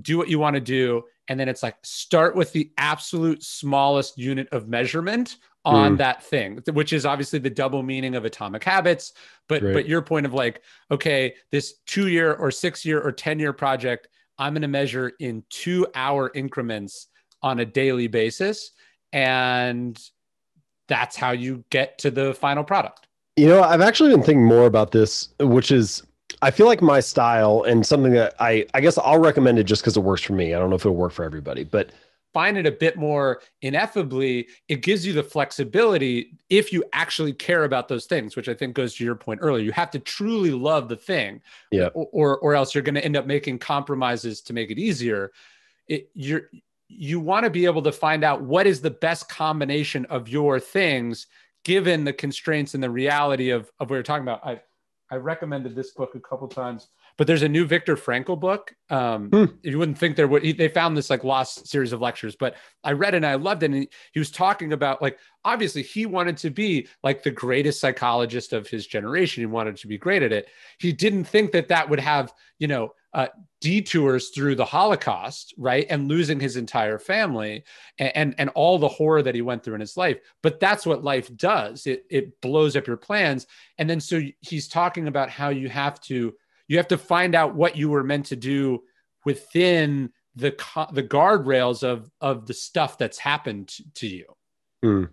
do what you want to do. And then it's like, start with the absolute smallest unit of measurement on mm. that thing, which is obviously the double meaning of Atomic Habits. But, right. but your point of like, okay, this two year or six year or ten year project, I'm going to measure in two hour increments on a daily basis. And that's how you get to the final product. You know, I've actually been thinking more about this, which is, I feel like my style and something that I, I guess I'll recommend it just because it works for me. I don't know if it'll work for everybody, but find it a bit more ineffably. It gives you the flexibility if you actually care about those things, which I think goes to your point earlier. You have to truly love the thing, yeah, or, or, or else you're going to end up making compromises to make it easier. It, you're, you want to be able to find out what is the best combination of your things given the constraints and the reality of, of what you're talking about. I I recommended this book a couple times, but there's a new Viktor Frankl book. Um, hmm. You wouldn't think there would, he, they found this like lost series of lectures, but I read it and I loved it. And he, he was talking about like, obviously he wanted to be like the greatest psychologist of his generation. He wanted to be great at it. He didn't think that that would have, you know, uh, detours through the Holocaust, right? And losing his entire family and, and, and all the horror that he went through in his life. But that's what life does. It, it blows up your plans. And then, so he's talking about how you have to, you have to find out what you were meant to do within the the guardrails of of the stuff that's happened to you. Mm.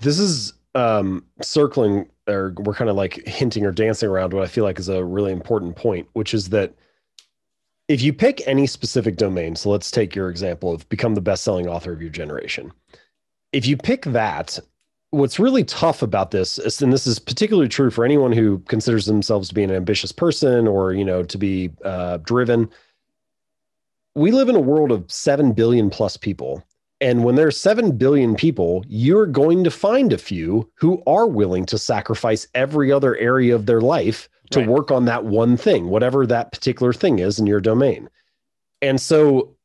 This is um, circling, or we're kind of like hinting or dancing around what I feel like is a really important point, which is that if you pick any specific domain, so let's take your example of become the best-selling author of your generation. If you pick that, what's really tough about this is, and this is particularly true for anyone who considers themselves to be an ambitious person or, you know, to be uh, driven. We live in a world of seven billion plus people. And when there's seven billion people, you're going to find a few who are willing to sacrifice every other area of their life to right. work on that one thing, whatever that particular thing is in your domain. And so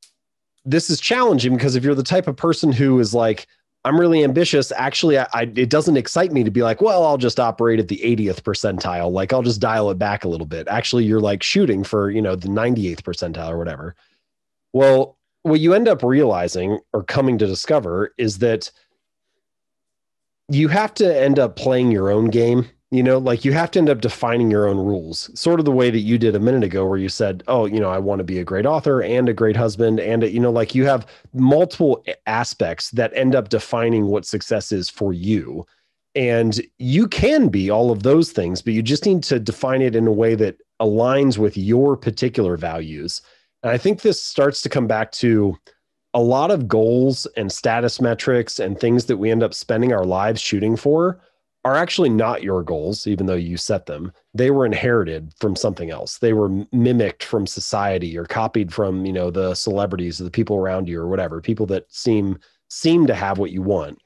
this is challenging because if you're the type of person who is like, I'm really ambitious. Actually, I, I, it doesn't excite me to be like, well, I'll just operate at the eightieth percentile. Like I'll just dial it back a little bit. Actually, you're like shooting for, you know, the ninety-eighth percentile or whatever. Well, what you end up realizing or coming to discover is that you have to end up playing your own game. You know, like you have to end up defining your own rules, sort of the way that you did a minute ago where you said, oh, you know, I want to be a great author and a great husband. And, you know, like you have multiple aspects that end up defining what success is for you. And you can be all of those things, but you just need to define it in a way that aligns with your particular values. And I think this starts to come back to a lot of goals and status metrics and things that we end up spending our lives shooting for are actually not your goals, even though you set them. They were inherited from something else. They were mimicked from society or copied from, you know, the celebrities or the people around you or whatever, people that seem seem to have what you want.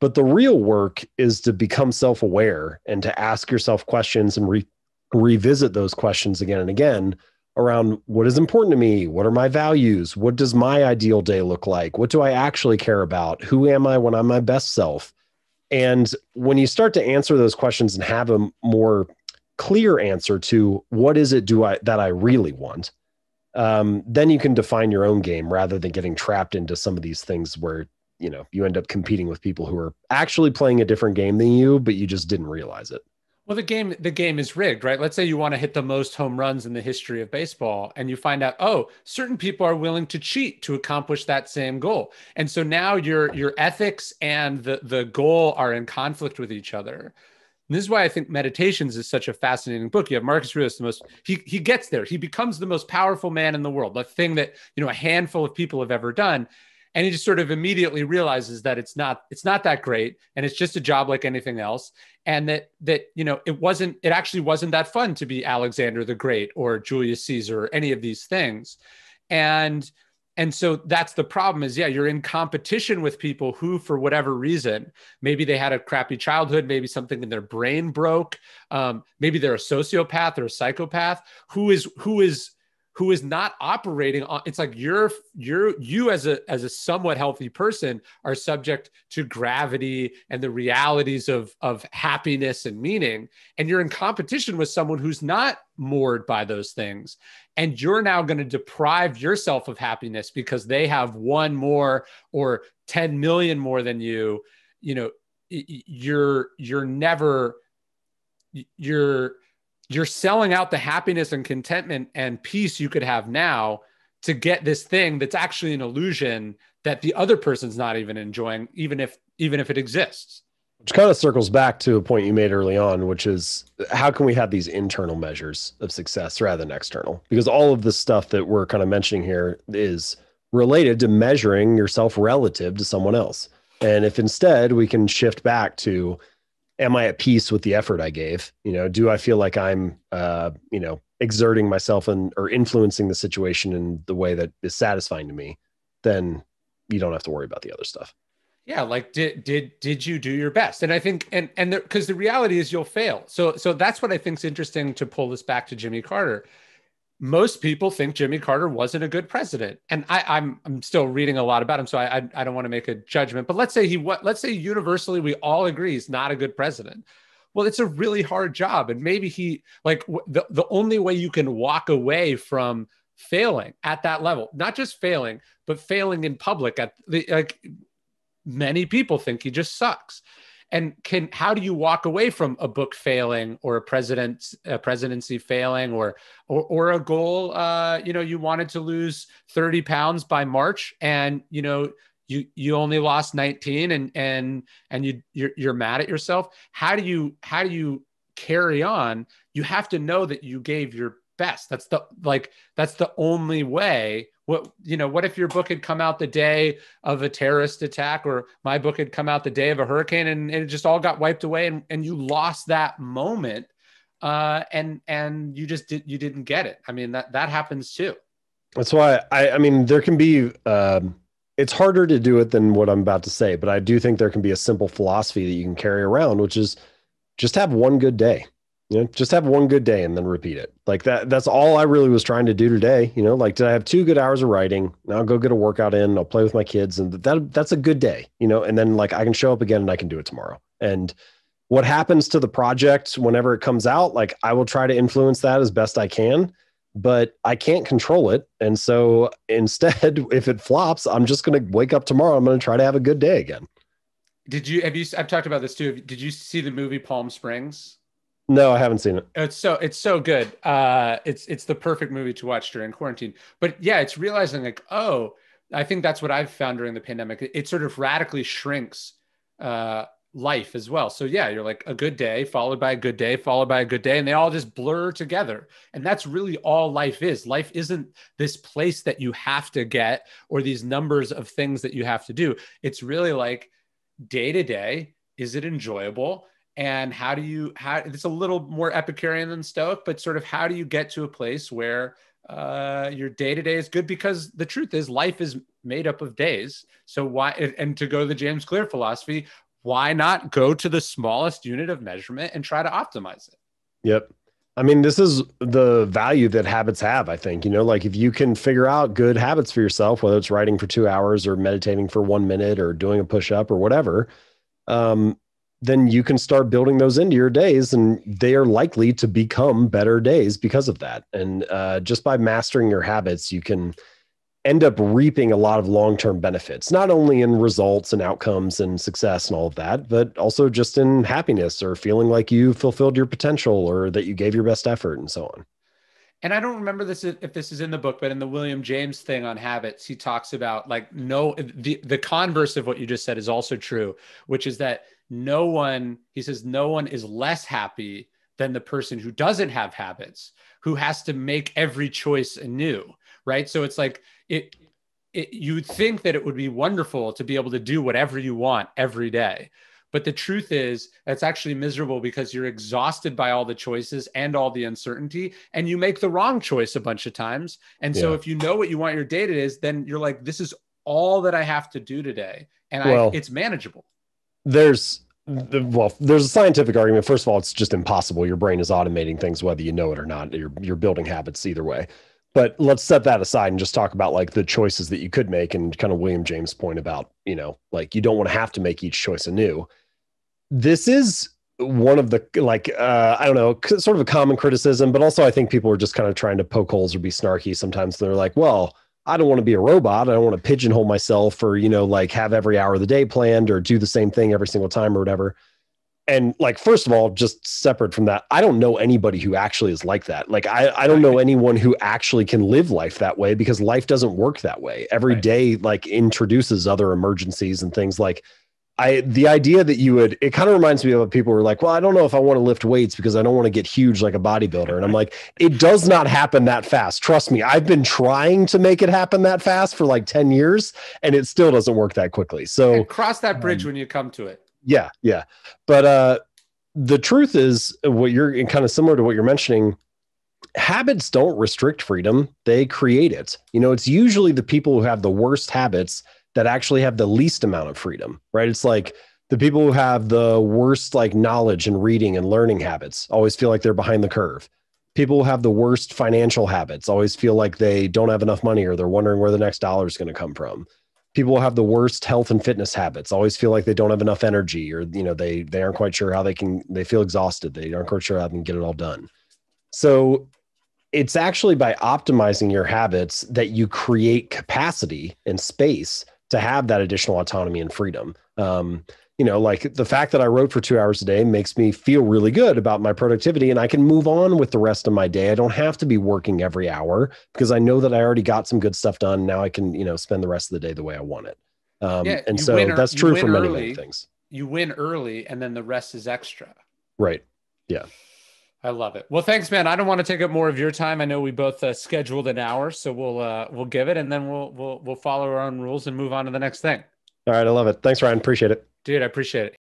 But the real work is to become self-aware and to ask yourself questions and re- revisit those questions again and again around what is important to me? What are my values? What does my ideal day look like? What do I actually care about? Who am I when I'm my best self? And when you start to answer those questions and have a more clear answer to what is it do I that I really want, um, then you can define your own game rather than getting trapped into some of these things where, you know, you end up competing with people who are actually playing a different game than you, but you just didn't realize it. Well, the game, the game is rigged, right? Let's say you want to hit the most home runs in the history of baseball and you find out, oh, certain people are willing to cheat to accomplish that same goal. And so now your, your ethics and the, the goal are in conflict with each other. And this is why I think Meditations is such a fascinating book. You have Marcus Aurelius, the most, he, he gets there. He becomes the most powerful man in the world, the thing that, you know, a handful of people have ever done. And he just sort of immediately realizes that it's not, it's not that great. And it's just a job like anything else. And that, that, you know, it wasn't, it actually wasn't that fun to be Alexander the Great or Julius Caesar or any of these things. And, and so that's the problem is, yeah, you're in competition with people who, for whatever reason, maybe they had a crappy childhood, maybe something in their brain broke. Um, maybe they're a sociopath or a psychopath who is, who is, who is not operating on, it's like you're, you're, you as a, as a somewhat healthy person are subject to gravity and the realities of, of happiness and meaning. And you're in competition with someone who's not moored by those things. And you're now going to deprive yourself of happiness because they have one more or ten million more than you. You know, you're, you're never, you're, you're selling out the happiness and contentment and peace you could have now to get this thing that's actually an illusion that the other person's not even enjoying, even if, even if it exists. Which kind of circles back to a point you made early on, which is how can we have these internal measures of success rather than external? Because all of the stuff that we're kind of mentioning here is related to measuring yourself relative to someone else. And if instead we can shift back to, am I at peace with the effort I gave? You know, do I feel like I'm, uh, you know, exerting myself and or influencing the situation in the way that is satisfying to me? Then you don't have to worry about the other stuff. Yeah, like did did did you do your best? And I think, and and because the, the reality is you'll fail. So so that's what I think is interesting to pull this back to Jimmy Carter. Most people think Jimmy Carter wasn't a good president, and I, I'm I'm still reading a lot about him, so I I, I don't want to make a judgment. But let's say he what let's say universally we all agree he's not a good president. Well, it's a really hard job, and maybe he like the the only way you can walk away from failing at that level, not just failing, but failing in public at the like many people think he just sucks. And can how do you walk away from a book failing or a president a presidency failing or or, or a goal? Uh, you know, you wanted to lose thirty pounds by March, and you know you you only lost nineteen, and and and you you're, you're mad at yourself. How do you how do you carry on? You have to know that you gave your best. That's the like that's the only way. What, you know, what if your book had come out the day of a terrorist attack, or my book had come out the day of a hurricane, and, and it just all got wiped away, and, and you lost that moment, uh, and and you just did you didn't get it. I mean, that that happens too. That's why I I mean there can be um, it's harder to do it than what I'm about to say, but I do think there can be a simple philosophy that you can carry around, which is just have one good day. You know, just have one good day and then repeat it like that. That's all I really was trying to do today. You know, like, did I have two good hours of writing? Now I'll go get a workout in, I'll play with my kids, and that that's a good day, you know, and then like I can show up again and I can do it tomorrow. And what happens to the project whenever it comes out, like I will try to influence that as best I can, but I can't control it. And so instead, if it flops, I'm just going to wake up tomorrow. I'm going to try to have a good day again. Did you, have you, I've talked about this too. Did you see the movie Palm Springs? No, I haven't seen it. It's so it's so good. Uh, it's it's the perfect movie to watch during quarantine. But yeah, it's realizing like, oh, I think that's what I've found during the pandemic. It, it sort of radically shrinks uh, life as well. So yeah, you're like a good day followed by a good day followed by a good day, and they all just blur together. And that's really all life is. Life isn't this place that you have to get or these numbers of things that you have to do. It's really like day to day, is it enjoyable? And how do you, how, it's a little more Epicurean than Stoic, but sort of how do you get to a place where uh, your day-to-day is good? Because the truth is life is made up of days. So why, and to go to the James Clear philosophy, why not go to the smallest unit of measurement and try to optimize it? Yep. I mean, this is the value that habits have, I think, you know, like if you can figure out good habits for yourself, whether it's writing for two hours or meditating for one minute or doing a push-up or whatever, um, then you can start building those into your days, and they are likely to become better days because of that. And uh, just by mastering your habits, you can end up reaping a lot of long-term benefits, not only in results and outcomes and success and all of that, but also just in happiness or feeling like you fulfilled your potential or that you gave your best effort and so on. And I don't remember this if this is in the book, but in the William James thing on habits, he talks about like, no, the, the converse of what you just said is also true, which is that no one, he says, no one is less happy than the person who doesn't have habits, who has to make every choice anew, right? So it's like, it, it you'd think that it would be wonderful to be able to do whatever you want every day. But the truth is that's actually miserable because you're exhausted by all the choices and all the uncertainty, and you make the wrong choice a bunch of times. And so yeah. if you know what you want your day to is, then you're like, this is all that I have to do today. And well, I, it's manageable. There's the, well, there's a scientific argument. First of all, it's just impossible. Your brain is automating things, whether you know it or not. You're, you're building habits either way. But let's set that aside and just talk about like the choices that you could make and kind of William James' point about, you know, like you don't want to have to make each choice anew. This is one of the, like, uh, I don't know, sort of a common criticism, but also I think people are just kind of trying to poke holes or be snarky. Sometimes they're like, well, I don't want to be a robot. I don't want to pigeonhole myself or, you know, like have every hour of the day planned or do the same thing every single time or whatever. And like, first of all, just separate from that, I don't know anybody who actually is like that. Like, I, I don't know anyone who actually can live life that way, because life doesn't work that way. Every right. day, like, introduces other emergencies and things like I, the idea that you would, it kind of reminds me of people who are like, well, I don't know if I want to lift weights because I don't want to get huge like a bodybuilder. And I'm like, it does not happen that fast. Trust me. I've been trying to make it happen that fast for like ten years, and it still doesn't work that quickly. So and cross that bridge um, when you come to it. Yeah. Yeah. But, uh, the truth is what you're kind of similar to what you're mentioning. Habits don't restrict freedom. They create it. You know, it's usually the people who have the worst habits that actually have the least amount of freedom, right? It's like the people who have the worst, like, knowledge and reading and learning habits always feel like they're behind the curve. People who have the worst financial habits always feel like they don't have enough money or they're wondering where the next dollar is going to come from. People who have the worst health and fitness habits always feel like they don't have enough energy, or, you know, they, they aren't quite sure how they can, they feel exhausted. They aren't quite sure how they can get it all done. So it's actually by optimizing your habits that you create capacity and space to have that additional autonomy and freedom. Um, you know, like the fact that I wrote for two hours a day makes me feel really good about my productivity, and I can move on with the rest of my day. I don't have to be working every hour because I know that I already got some good stuff done. Now I can, you know, spend the rest of the day the way I want it. Um, yeah, and so win, that's true for many, early, many things. You win early and then the rest is extra. Right. Yeah. I love it. Well, thanks, man. I don't want to take up more of your time. I know we both uh, scheduled an hour, so we'll uh, we'll give it, and then we'll we'll we'll follow our own rules and move on to the next thing. All right, I love it. Thanks, Ryan. Appreciate it, dude. I appreciate it.